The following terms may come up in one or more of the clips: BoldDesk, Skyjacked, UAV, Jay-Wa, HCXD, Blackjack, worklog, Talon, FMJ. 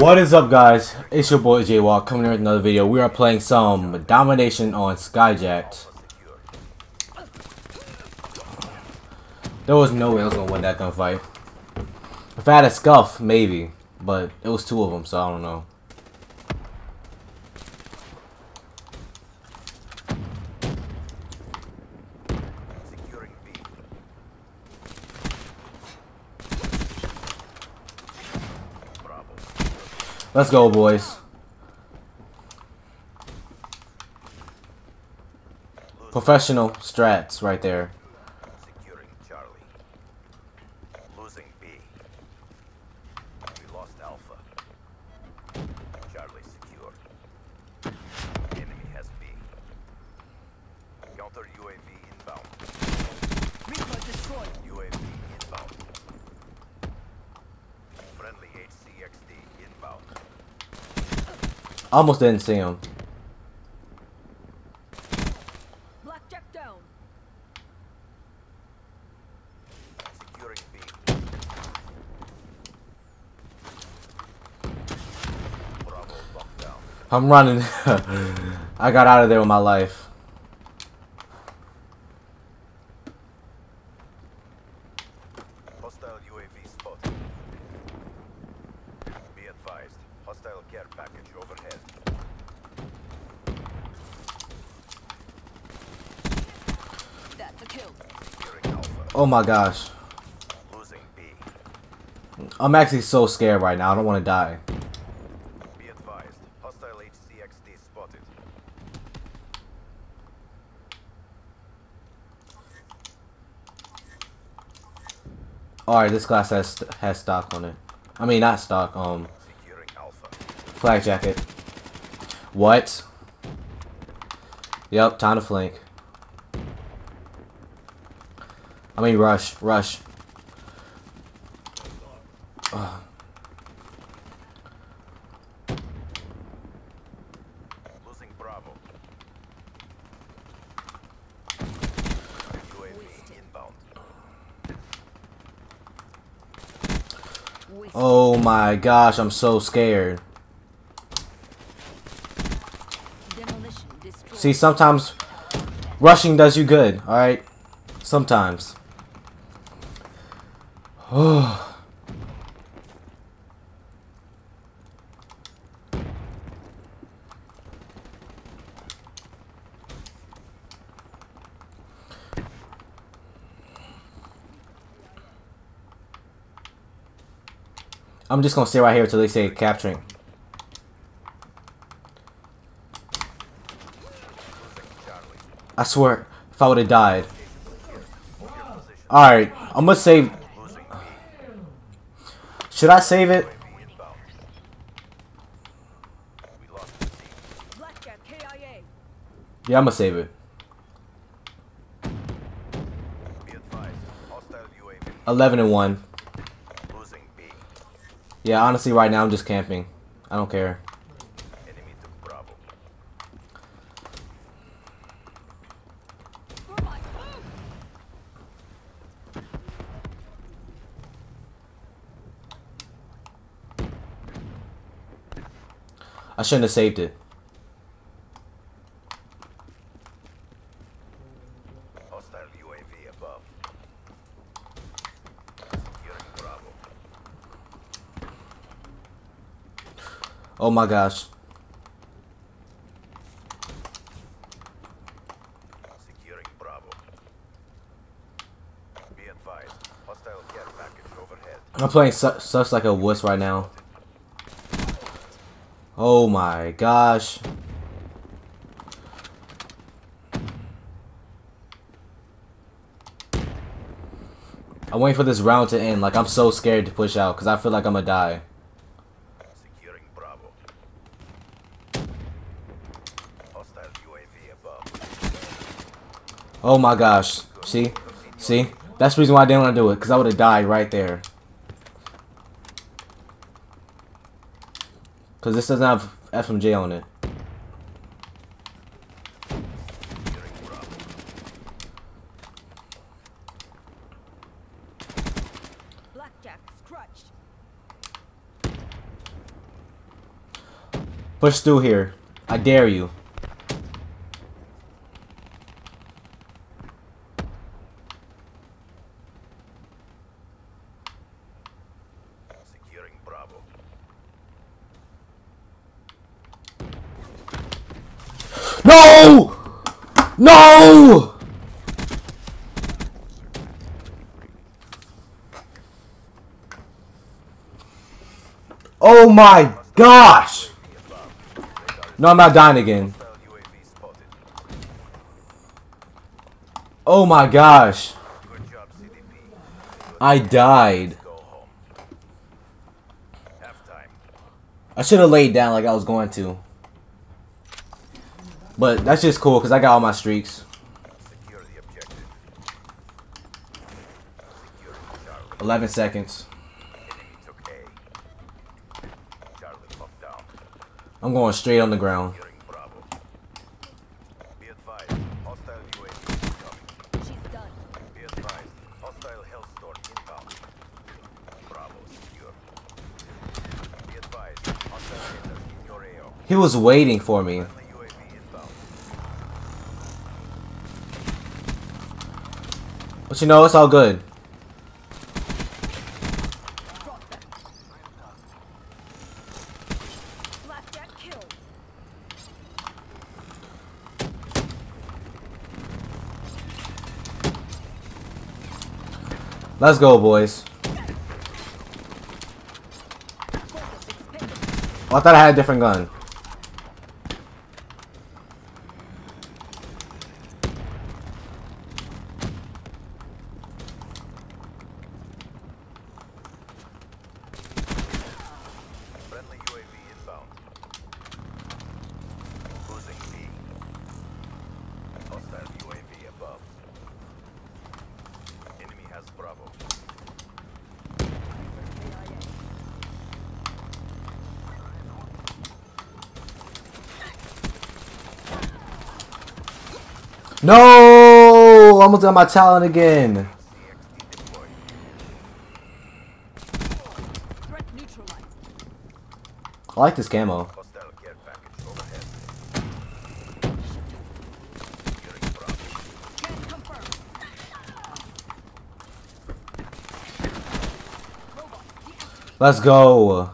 What is up, guys? It's your boy Jaywalk coming here with another video. We are playing some domination on Skyjacked. There was no way I was gonna win that gunfight. If I had a scuff, maybe, but it was two of them, so I don't know. Let's go, boys. Professional strats right there. Securing Charlie. Losing B. We lost Alpha. Charlie secure. Enemy has B. Counter UAV inbound. Recon destroyed. UAV inbound. Friendly HCXD inbound. Almost didn't see him. Blackjack down. Securing B. Bravo, lock down. I'm running. I got out of there with my life. Hostile UAV spotted. Be advised. Hostile care package overhead. That's a kill. Securing Alpha. Oh my gosh. Losing B. I'm actually so scared right now. I don't want to die. Be advised. Hostile HCXD spotted. Alright, this class has stock on it. I mean, not stock, Securing Alpha. Flag jacket. What? Yep, time to flank. I mean, rush. Ugh. Losing Bravo. UAV inbound. Oh my gosh, I'm so scared. See, sometimes rushing does you good, alright? Sometimes. I'm just gonna stay right here until they say capturing. I swear, if I would have died. Alright, I'm gonna save. Should I save it? Yeah, I'm gonna save it. Be advised, hostile UAV. 11-1. Yeah, honestly, right now I'm just camping. I don't care. Enemy to Bravo. I shouldn't have saved it. Hostile UAV above. Securing Bravo. Oh my gosh. Securing Bravo. Be advised. Hostile care package overhead. I'm playing such like a wuss right now. Oh my gosh. I'm waiting for this round to end. Like, I'm so scared to push out because I feel like I'm gonna die. Oh my gosh. See? See? That's the reason why I didn't want to do it, because I would have died right there. Because this doesn't have FMJ on it. Blackjack scratched. Push through here. I dare you. No! No! Oh my gosh! No, I'm not dying again. Oh my gosh. I died. I should have laid down like I was going to. But that's just cool because I got all my streaks. 11 seconds. I'm going straight on the ground. He was waiting for me. But you know, it's all good. Let's go, boys. Oh, I thought I had a different gun. Friendly UAV inbound. Losing B. Hostile UAV above. Enemy has Bravo. No! Almost got my Talon again. I like this camo. Let's go.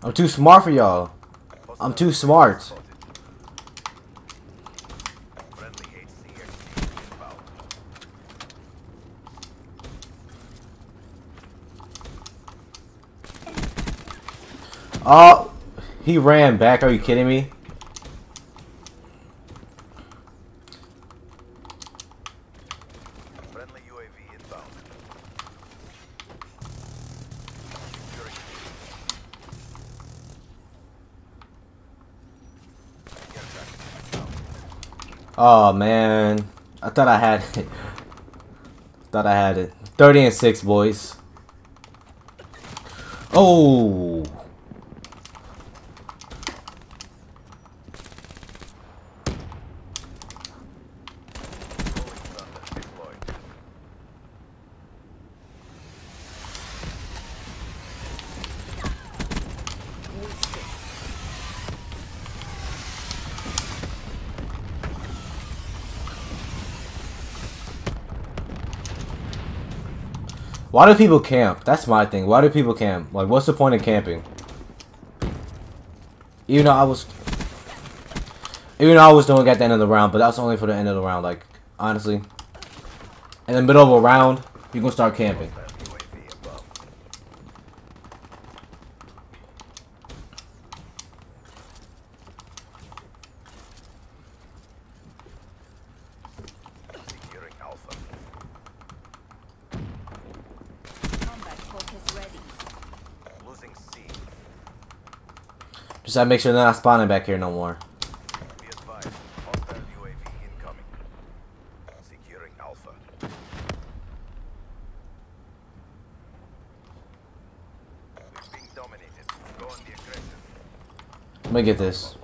I'm too smart for y'all. I'm too smart. Oh, he ran back. Are you kidding me? Friendly UAV inbound. Securing. Oh man, I thought I had it. Thought I had it. 30 and 6, boys. Oh. Why do people camp? That's my thing. Why do people camp? Like, what's the point of camping? Even though I was doing it at the end of the round, but that's only for the end of the round. Like, honestly, in the middle of a round, you can start camping. Just gotta make sure they're not spawning back here no more. Be advised, hostile UAV incoming. Securing Alpha. Let me get this.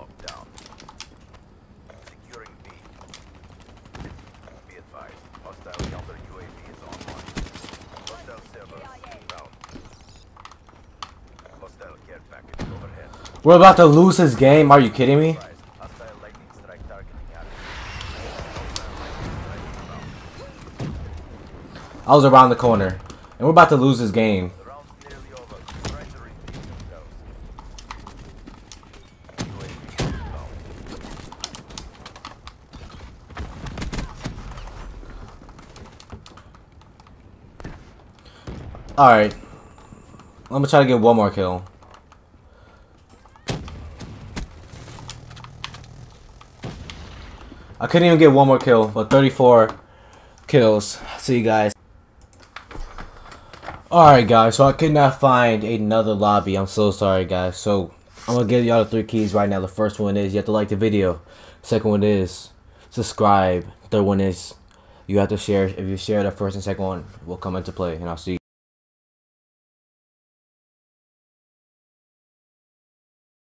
We're about to lose this game. Are you kidding me? I was around the corner, and we're about to lose this game. Alright. I'm gonna try to get one more kill. I couldn't even get one more kill, but 34 kills. See you guys. Alright guys, so I could not find another lobby. I'm so sorry guys. So I'm gonna give y'all the 3 keys right now. The first one is you have to like the video. Second one is subscribe. Third one is you have to share. If you share, the first and second one will come into play, and I'll see you.